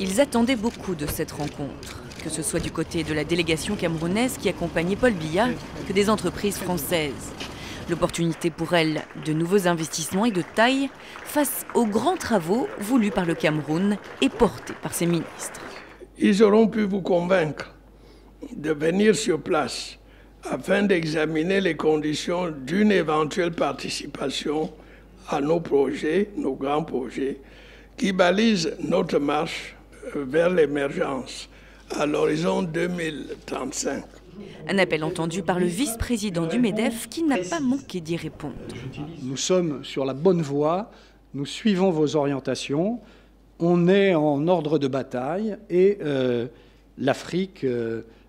Ils attendaient beaucoup de cette rencontre, que ce soit du côté de la délégation camerounaise qui accompagnait Paul Biya, que des entreprises françaises. L'opportunité pour elles de nouveaux investissements et de taille face aux grands travaux voulus par le Cameroun et portés par ses ministres. Ils auront pu vous convaincre de venir sur place afin d'examiner les conditions d'une éventuelle participation à nos projets, nos grands projets, qui balisent notre marche vers l'émergence à l'horizon 2035. Un appel entendu par le vice-président du MEDEF qui n'a pas manqué d'y répondre. Nous sommes sur la bonne voie, nous suivons vos orientations, on est en ordre de bataille et l'Afrique,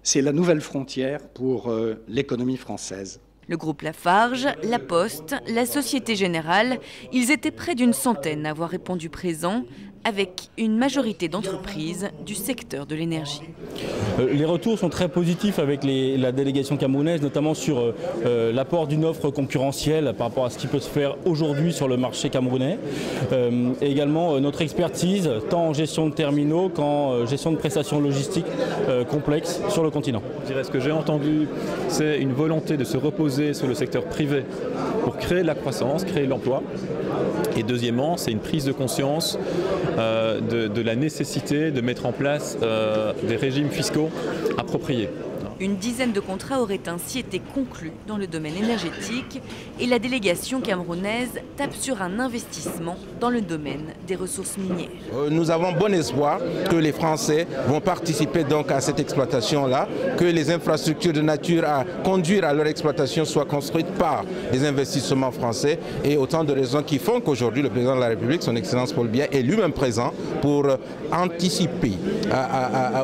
c'est la nouvelle frontière pour l'économie française. Le groupe Lafarge, La Poste, la Société Générale, ils étaient près d'une centaine à avoir répondu présent, avec une majorité d'entreprises du secteur de l'énergie. Les retours sont très positifs avec la délégation camerounaise, notamment sur l'apport d'une offre concurrentielle par rapport à ce qui peut se faire aujourd'hui sur le marché camerounais. Et également notre expertise, tant en gestion de terminaux qu'en gestion de prestations logistiques complexes sur le continent. Je dirais, ce que j'ai entendu, c'est une volonté de se reposer sur le secteur privé pour créer de la croissance, créer de l'emploi. Et deuxièmement, c'est une prise de conscience de la nécessité de mettre en place des régimes fiscaux appropriés. Une dizaine de contrats auraient ainsi été conclus dans le domaine énergétique et la délégation camerounaise tape sur un investissement dans le domaine des ressources minières. Nous avons bon espoir que les Français vont participer donc à cette exploitation-là, que les infrastructures de nature à conduire à leur exploitation soient construites par des investissements français et autant de raisons qui font qu'aujourd'hui le président de la République, son Excellence Paul Biya, est lui-même présent pour anticiper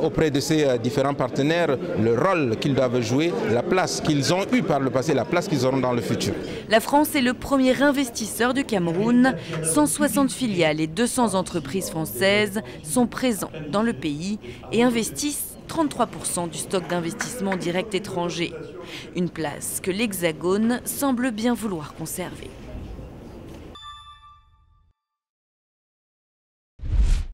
auprès de ses différents partenaires le rôle qu'ils doivent jouer, la place qu'ils ont eue par le passé, la place qu'ils auront dans le futur. La France est le premier investisseur du Cameroun. 160 filiales et 200 entreprises françaises sont présentes dans le pays et investissent 33% du stock d'investissement direct étranger. Une place que l'Hexagone semble bien vouloir conserver.